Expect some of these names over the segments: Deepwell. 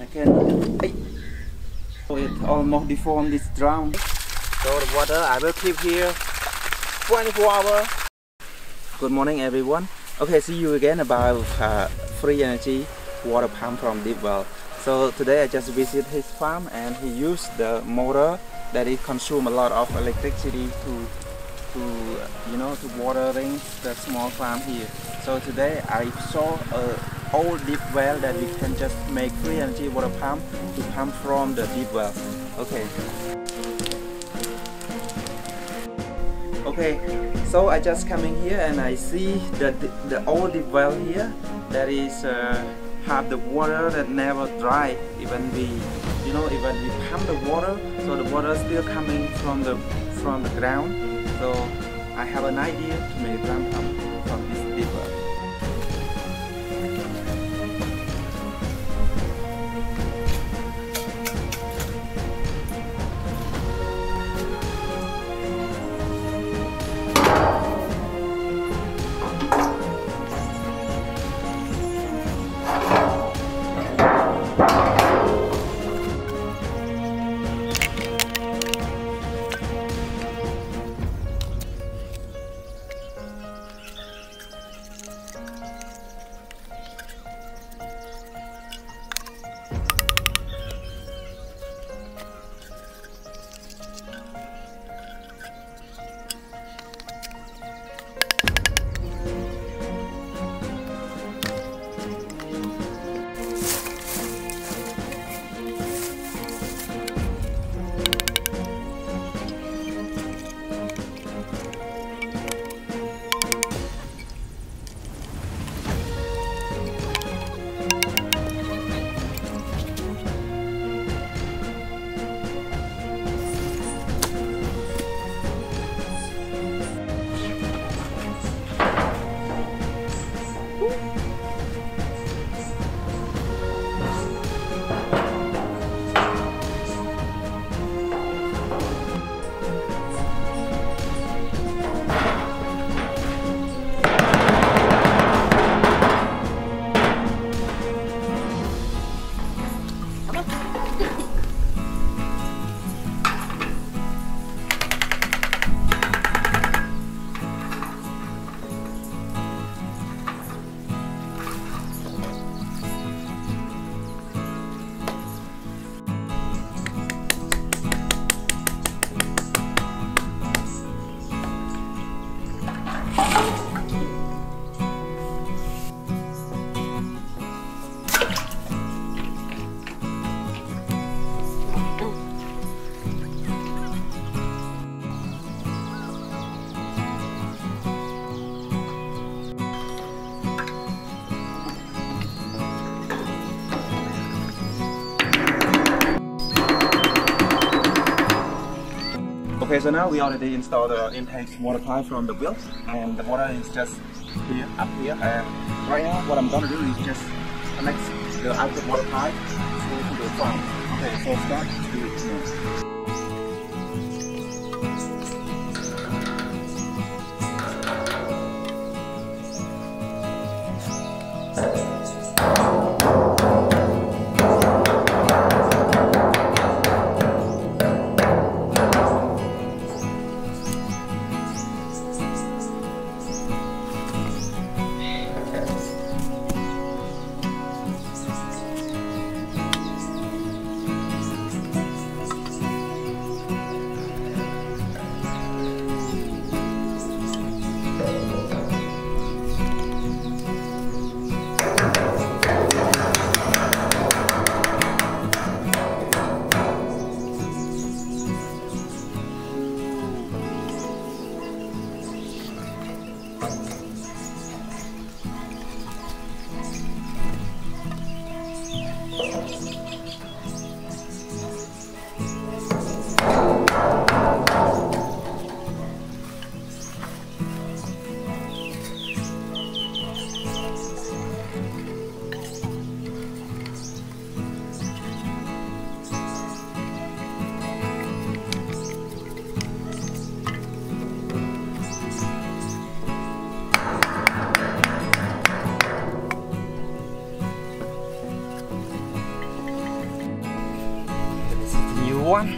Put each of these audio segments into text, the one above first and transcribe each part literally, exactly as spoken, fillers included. I can. Hey. So it almost deformed this drum. So the water I will keep here twenty-four hours. Good morning, everyone. Okay, see you again about uh, free energy water pump from Deepwell. So today I just visit his farm and he used the motor that it consumes a lot of electricity to to you know to watering the small farm here. So today I saw a old deep well that we can just make free energy water pump to pump from the deep well. Okay. Okay, so I just come in here and I see that the, the old deep well here that is uh, have the water that never dry. Even we, you know, even we pump the water, so the water still coming from the from the ground. So I have an idea to make drum pump from this deep well. Okay, so now we already installed the intake water pipe from the well, and the water is just here, up here. And right now, what I'm gonna do is just connect the output water pipe to the farm. Okay, so start to it now. one.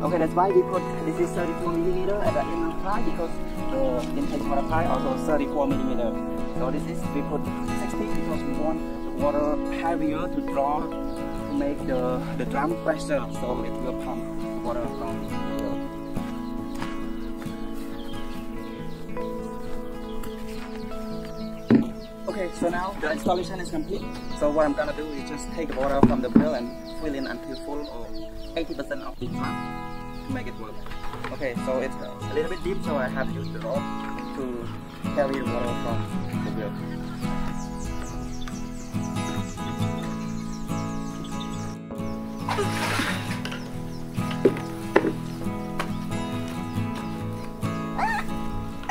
Okay, that's why we put this is thirty-four millimeter at the end of pie, because uh, the intake for the pie also thirty-four millimeter. So this is we put sixty because we want the water heavier to draw to make the the drum pressure, so it will pump water from the uh, Okay, so now the installation is complete. So what I'm gonna do is just take water from the well and fill in until full or eighty percent of the drum to make it work. Okay, so it's a little bit deep, so I have used the rope to carry water from the well.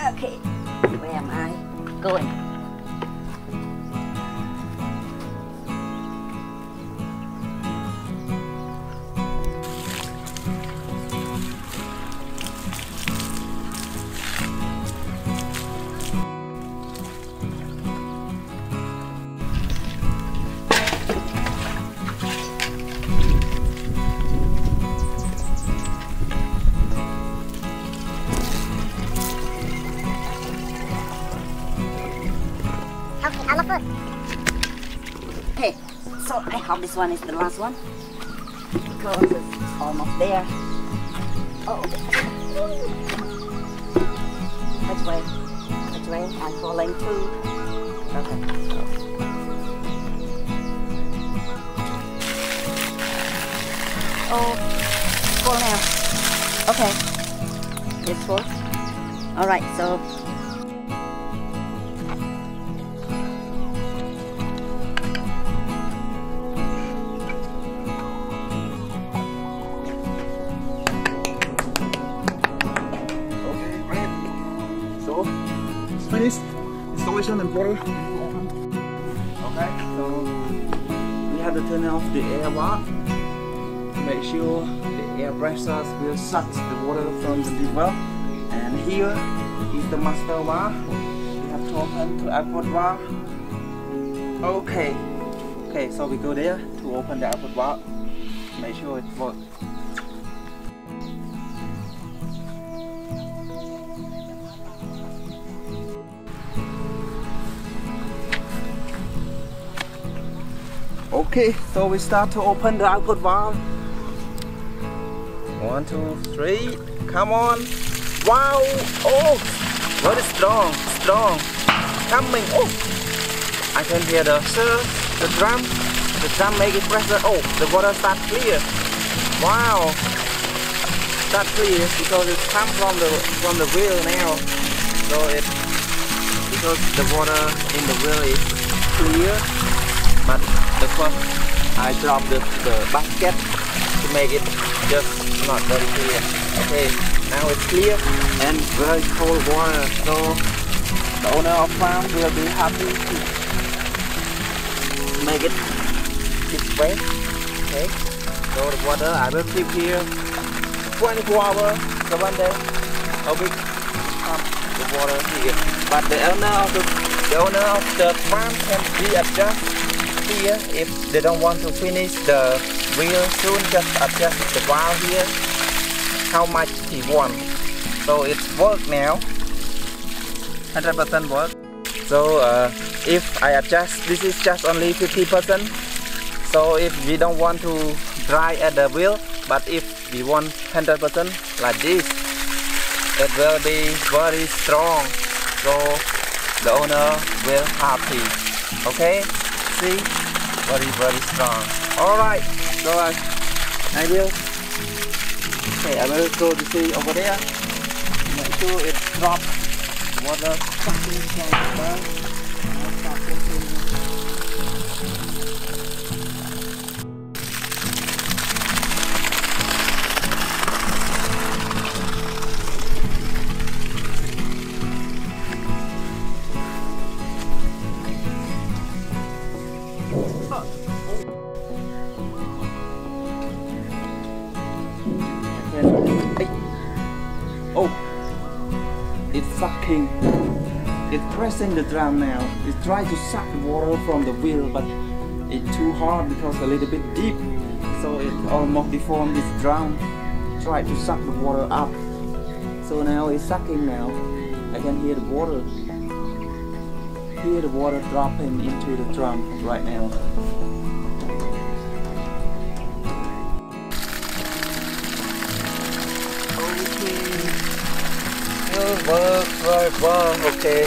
Okay, so I hope this one is the last one because it's almost there. Oh, which way? Which way? I'm falling too. Okay. Oh, full now. Okay, it's full. All right, so. Finished installation and water. Okay, so we have to turn off the air valve to make sure the air pressures will suck the water from the deep well. And here is the master valve. We have to open to output valve. Okay, okay, so we go there to open the output valve. Make sure it works. Okay, so we start to open the output valve. One, two, three, come on. Wow, oh, very strong, strong, coming, oh. I can hear the surge, the drum, the drum making pressure, oh, the water starts clear. Wow, that clear because it comes from the, from the wheel now. So it, because the water in the wheel is clear. But the first, I dropped the, the basket to make it just not very clear. Okay, now it's clear and very cold water, so the owner of farm will be happy to make it this way. Okay, so the water I will keep here twenty-four hours, so one day I will pump the water here. But the owner of the, the owner of the farm can readjust here if they don't want to finish the wheel soon. Just adjust the valve here, how much he wants. So it's work now, one hundred percent work. So uh, if I adjust, this is just only fifty percent. So if we don't want to dry at the wheel, but if we want one hundred percent like this, it will be very strong. So the owner will happy. Okay, see, very very strong. All right, so I, I will. Okay, I will go to see over there. Make sure it drops. Water sucking from the bird. Oh! It's sucking, it's pressing the drum now. It's trying to suck the water from the wheel, but it's too hard because a little bit deep, so it almost deformed this drum. Try to suck the water up. So now it's sucking now. I can hear the water. Hear the water dropping into the drum right now. Work, work, work, okay.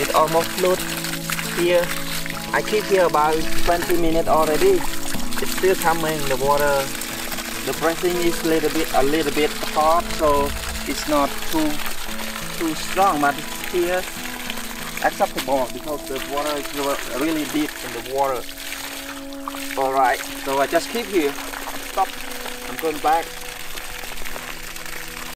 It almost flooded here. I keep here about twenty minutes already. It's still coming, the water. The pressing is a little bit, a little bit hard, so it's not too, too strong, but it's here acceptable because the water is really deep in the water. All right, so I just keep here. Stop. I'm going back.